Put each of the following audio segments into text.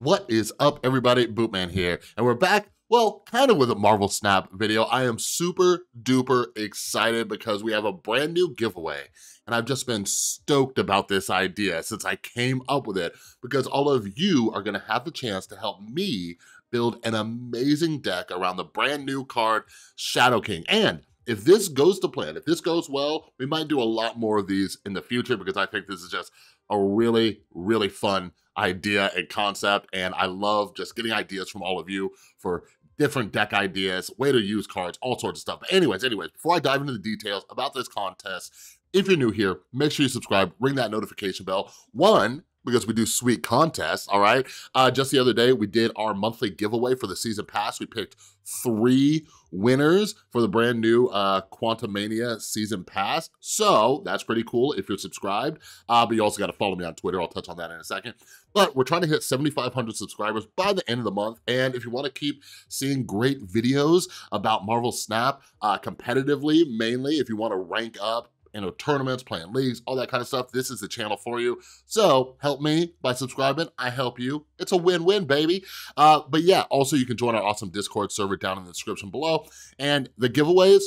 What is up, everybody? Bootman here, and we're back, well, kind of with a Marvel Snap video. I am super duper excited because we have a brand new giveaway, and I've just been stoked about this idea since I came up with it, because all of you are gonna have the chance to help me build an amazing deck around the brand new card, Shadow King. And if this goes to plan, if this goes well, we might do a lot more of these in the future, because I think this is just a really, really fun idea and concept. And I love just getting ideas from all of you for different deck ideas, way to use cards, all sorts of stuff. But anyways, before I dive into the details about this contest, if you're new here, make sure you subscribe, ring that notification bell. One, because we do sweet contests, all right? Just the other day, we did our monthly giveaway for the season pass. We picked 3 winners for the brand new Quantumania season pass. So that's pretty cool if you're subscribed, but you also gotta follow me on Twitter. I'll touch on that in a second. But we're trying to hit 7,500 subscribers by the end of the month. And if you wanna keep seeing great videos about Marvel Snap competitively, mainly if you wanna rank up, you know, tournaments, playing leagues, all that kind of stuff, this is the channel for you. So help me by subscribing, I help you. It's a win-win, baby. But yeah, also you can join our awesome Discord server down in the description below. And the giveaways,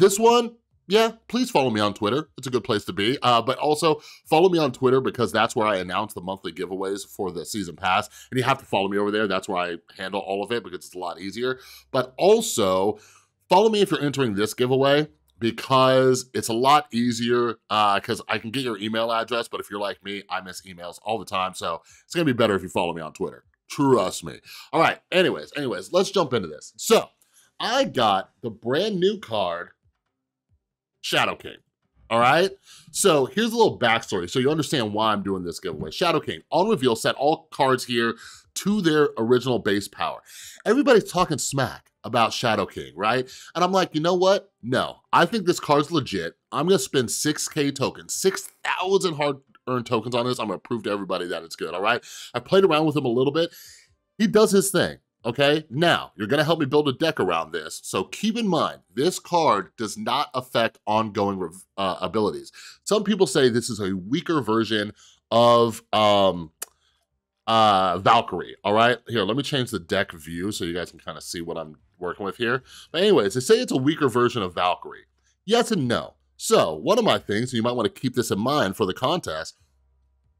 this one, yeah, please follow me on Twitter. It's a good place to be. But also follow me on Twitter, because that's where I announce the monthly giveaways for the season pass. And you have to follow me over there. That's where I handle all of it, because it's a lot easier. But also follow me if you're entering this giveaway, because it's a lot easier, because I can get your email address, but if you're like me, I miss emails all the time, so it's gonna be better if you follow me on Twitter. Trust me. All right, anyways, let's jump into this. So, I got the brand new card, Shadow King, all right? So, here's a little backstory, so you understand why I'm doing this giveaway. Shadow King, on reveal, set all cards here to their original base power. Everybody's talking smack about Shadow King, right? And I'm like, you know what? No, I think this card's legit. I'm gonna spend 6K tokens, 6,000 hard-earned tokens on this. I'm gonna prove to everybody that it's good, all right? I played around with him a little bit. He does his thing, okay? Now, you're gonna help me build a deck around this, so keep in mind, this card does not affect ongoing abilities. Some people say this is a weaker version of Valkyrie, all right? Here, let me change the deck view so you guys can kind of see what I'm working with here. But anyways, they say it's a weaker version of Valkyrie. Yes and no. So one of my things, and you might want to keep this in mind for the contest,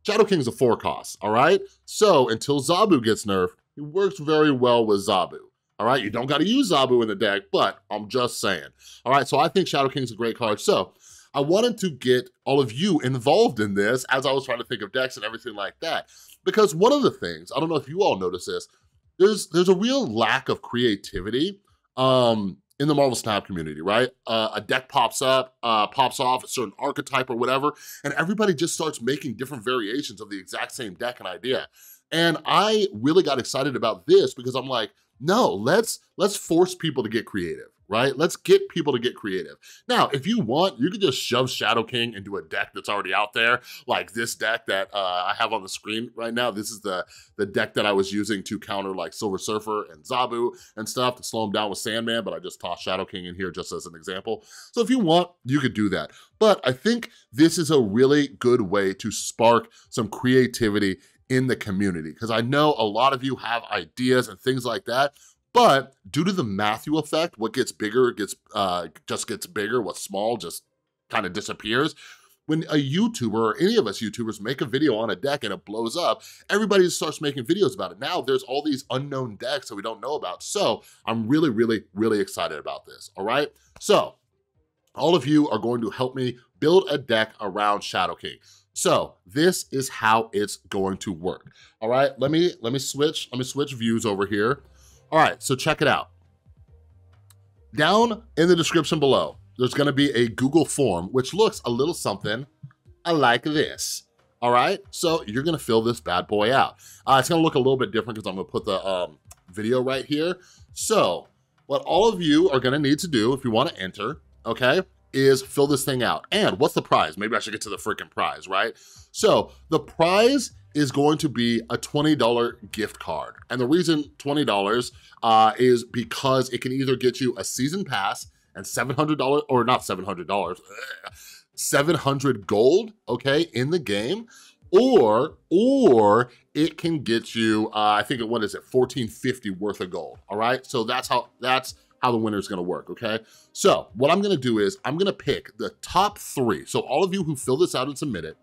Shadow King's a 4-cost, all right? So until Zabu gets nerfed, it works very well with Zabu, all right? You don't got to use Zabu in the deck, but I'm just saying. All right, so I think Shadow King's a great card. So I wanted to get all of you involved in this as I was trying to think of decks and everything like that. Because one of the things, I don't know if you all notice this, there's a real lack of creativity in the Marvel Snap community, right? A deck pops up, pops off, a certain archetype or whatever, and everybody just starts making different variations of the exact same deck and idea. And I really got excited about this because I'm like, no, let's force people to get creative, right? Let's get people to get creative. Now, if you want, you can just shove Shadow King into a deck that's already out there, like this deck that I have on the screen right now. This is the deck that I was using to counter like Silver Surfer and Zabu and stuff to slow him down with Sandman, but I just tossed Shadow King in here just as an example. So if you want, you could do that. But I think this is a really good way to spark some creativity in the community, because I know a lot of you have ideas and things like that, but due to the Matthew effect, what gets bigger just gets bigger, what's small just kind of disappears. When a YouTuber or any of us YouTubers make a video on a deck and it blows up, everybody just starts making videos about it. Now there's all these unknown decks that we don't know about. So I'm really, really, really excited about this, all right? So all of you are going to help me build a deck around Shadow King. So this is how it's going to work, all right? Let me switch views over here. All right, so check it out. Down in the description below, there's gonna be a Google form, which looks a little something like this. All right, so you're gonna fill this bad boy out. It's gonna look a little bit different because I'm gonna put the video right here. So what all of you are gonna need to do if you wanna enter, okay, is fill this thing out. And what's the prize? Maybe I should get to the freaking prize, right? So the prize is going to be a $20 gift card. And the reason $20 is because it can either get you a season pass and $700, or not $700, 700 gold, okay, in the game, or it can get you, I think, what is it, $14.50 worth of gold, all right? So that's how the winner is gonna work, okay? So what I'm gonna do is I'm gonna pick the top three. So all of you who fill this out and submit it,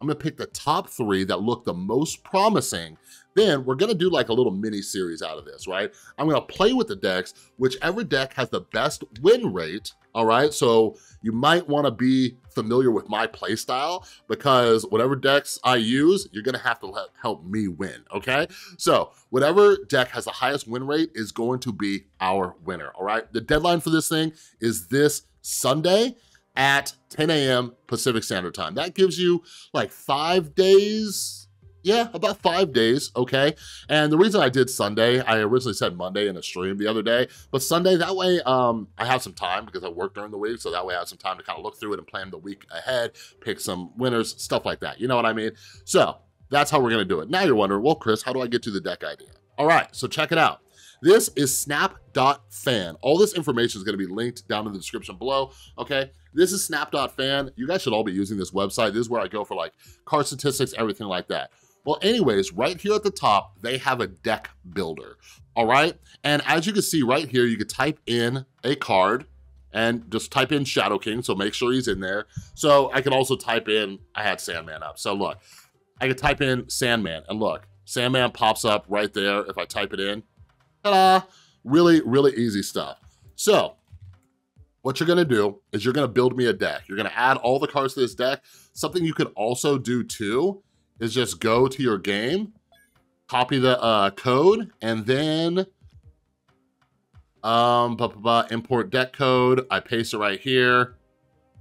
I'm gonna pick the top three that look the most promising. Then we're gonna do like a little mini series out of this, right? I'm gonna play with the decks, whichever deck has the best win rate, all right? So you might wanna be familiar with my play style, because whatever decks I use, you're gonna have to help me win, okay? So whatever deck has the highest win rate is going to be our winner, all right? The deadline for this thing is this Sunday at 10 a.m. Pacific Standard Time. That gives you like 5 days, yeah, about 5 days, okay? And the reason I did Sunday, I originally said Monday in a stream the other day, but Sunday, that way I have some time because I work during the week, so that way I have some time to kind of look through it and plan the week ahead, pick some winners, stuff like that. You know what I mean? So that's how we're gonna do it. Now you're wondering, well, Chris, how do I get to the deck idea? All right, so check it out. This is snap.fan. All this information is gonna be linked down in the description below, okay? This is snap.fan. You guys should all be using this website. This is where I go for like card statistics, everything like that. Well, anyways, right here at the top, they have a deck builder, all right? And as you can see right here, you could type in a card and just type in Shadow King, so make sure he's in there. So I could also type in, I had Sandman up, so look, I could type in Sandman, and look, Sandman pops up right there if I type it in. Ta-da! Really, really easy stuff. So what you're gonna do is you're gonna build me a deck. You're gonna add all the cards to this deck. Something you can also do too is just go to your game, copy the code, and then import deck code. I paste it right here,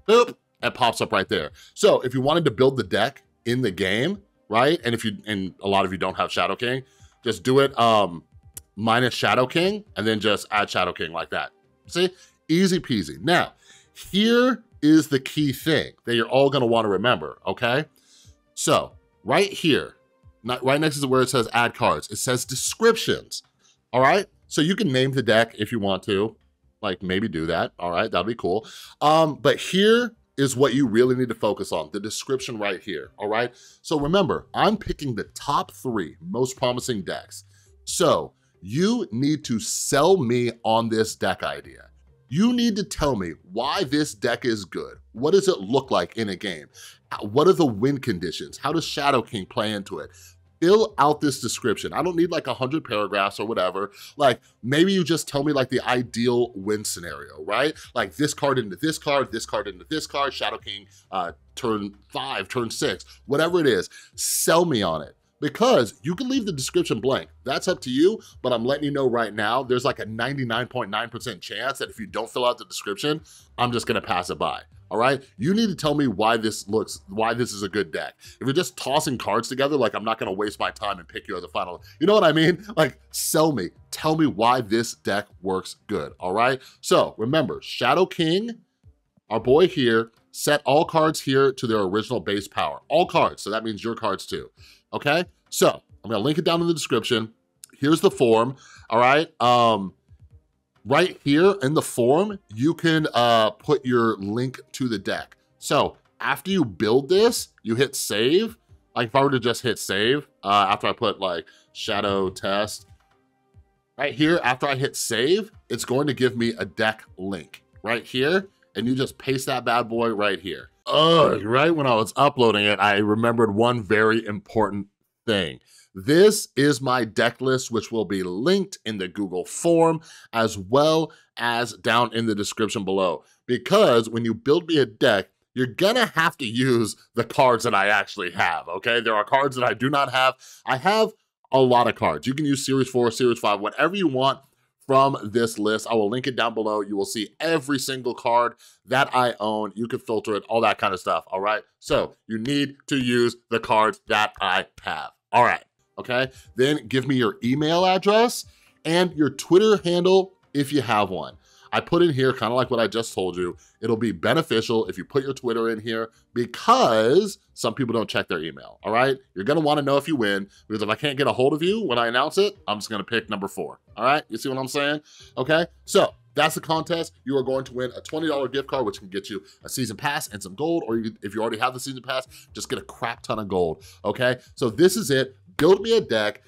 boop, it pops up right there. So if you wanted to build the deck in the game, right, and if you, and a lot of you don't have Shadow King, just do it minus Shadow King and then just add Shadow King like that. See, easy peasy. Now, here is the key thing that you're all gonna wanna remember, okay? So, right here, right next to where it says add cards, it says descriptions, all right? So you can name the deck if you want to, like maybe do that, all right, that'd be cool. But here is what you really need to focus on, the description right here, all right? So remember, I'm picking the top three most promising decks. So you need to sell me on this deck idea. You need to tell me why this deck is good. What does it look like in a game? What are the win conditions? How does Shadow King play into it? Fill out this description. I don't need like 100 paragraphs or whatever. Like maybe you just tell me like the ideal win scenario, right? Like this card into this card, this card into this card, Shadow King turn 5, turn 6, whatever it is, sell me on it. Because you can leave the description blank. That's up to you, but I'm letting you know right now, there's like a 99.9% chance that if you don't fill out the description, I'm just gonna pass it by, all right? You need to tell me why this looks, why this is a good deck. If you're just tossing cards together, like I'm not gonna waste my time and pick you as a final, you know what I mean? Like sell me, tell me why this deck works good, all right? So remember, Shadow King, our boy here, set all cards here to their original base power. All cards, so that means your cards too, okay? So I'm gonna link it down in the description. Here's the form, all right? Right here in the form, you can put your link to the deck. So after you build this, you hit save. Like if I were to just hit save, after I put like shadow test, right here, after I hit save, it's going to give me a deck link right here. And you just paste that bad boy right here. Ugh, right when I was uploading it, I remembered one very important thing. This is my deck list, which will be linked in the Google form as well as down in the description below. Because when you build me a deck, you're gonna have to use the cards that I actually have, okay? There are cards that I do not have. I have a lot of cards. You can use Series 4, Series 5, whatever you want from this list. I will link it down below. You will see every single card that I own. You can filter it, all that kind of stuff, all right? So you need to use the cards that I have, all right, okay? Then give me your email address and your Twitter handle if you have one. I put in here, kind of like what I just told you, it'll be beneficial if you put your Twitter in here because some people don't check their email, all right? You're gonna wanna know if you win, because if I can't get a hold of you when I announce it, I'm just gonna pick number 4, all right? You see what I'm saying? Okay, so That's the contest. You are going to win a $20 gift card, which can get you a season pass and some gold, or you, if you already have the season pass, just get a crap ton of gold, okay? So this is it. Build me a deck.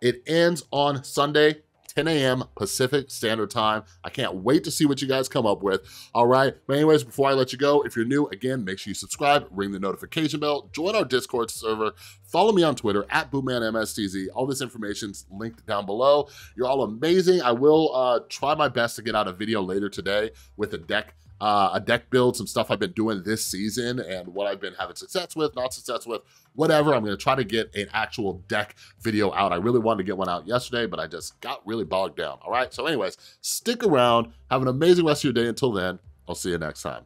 It ends on Sunday, 10 a.m. Pacific Standard Time. I can't wait to see what you guys come up with. All right, but anyways, before I let you go, if you're new, again, make sure you subscribe, ring the notification bell, join our Discord server, follow me on Twitter, @bootmanmstz. All this information's linked down below. You're all amazing. I will try my best to get out a video later today with a deck build, some stuff I've been doing this season and what I've been having success with, not success with, whatever. I'm gonna try to get an actual deck video out. I really wanted to get one out yesterday, but I just got really bogged down. All right, so anyways, stick around, have an amazing rest of your day. Until then, I'll see you next time.